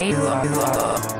Eight.